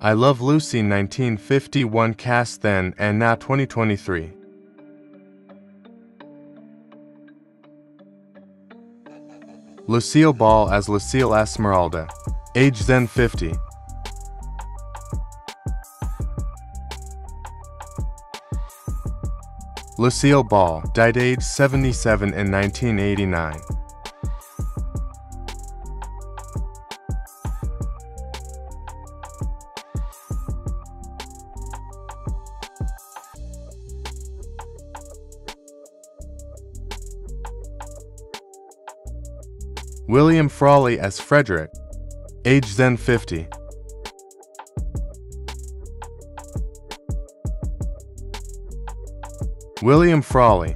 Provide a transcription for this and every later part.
I Love Lucy 1951 cast then and now 2023. Lucille Ball as Lucille Esmeralda, age then 50. Lucille Ball died age 77 in 1989. William Frawley as Frederick, age then 50. William Frawley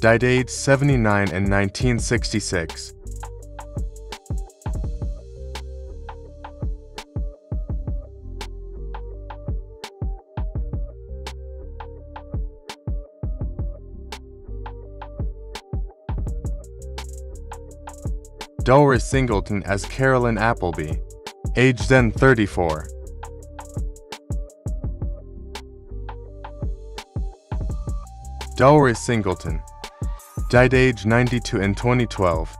died age 79 in 1966. Doris Singleton as Carolyn Appleby, age then 34. Doris Singleton died age 92 in 2012.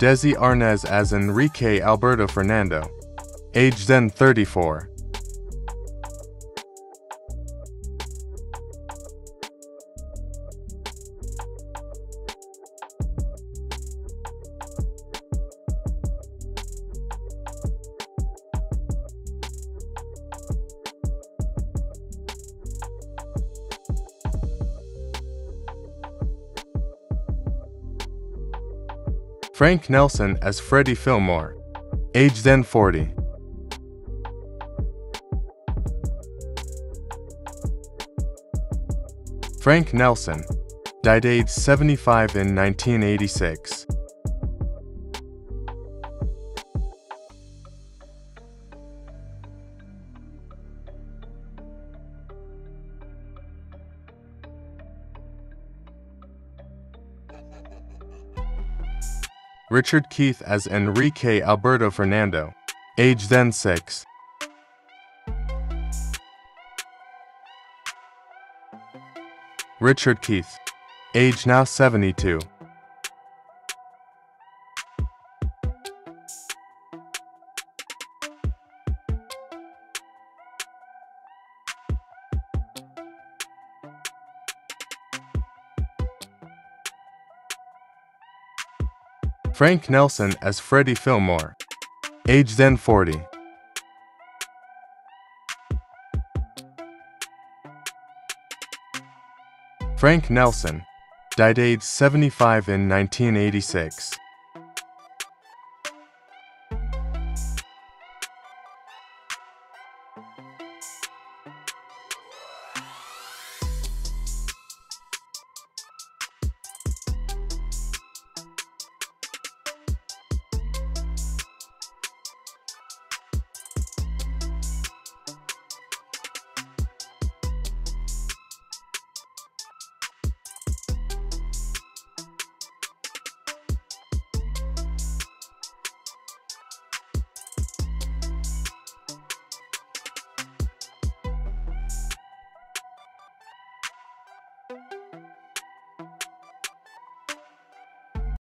Desi Arnaz as Enrique Alberto Fernando, age then 34. Frank Nelson as Freddie Fillmore, age then 40. Frank Nelson died age 75 in 1986. Richard Keith as Enrique Alberto Fernando, age then 6. Richard Keith, age now 72. Frank Nelson as Freddie Fillmore, age then 40. Frank Nelson died age 75 in 1986.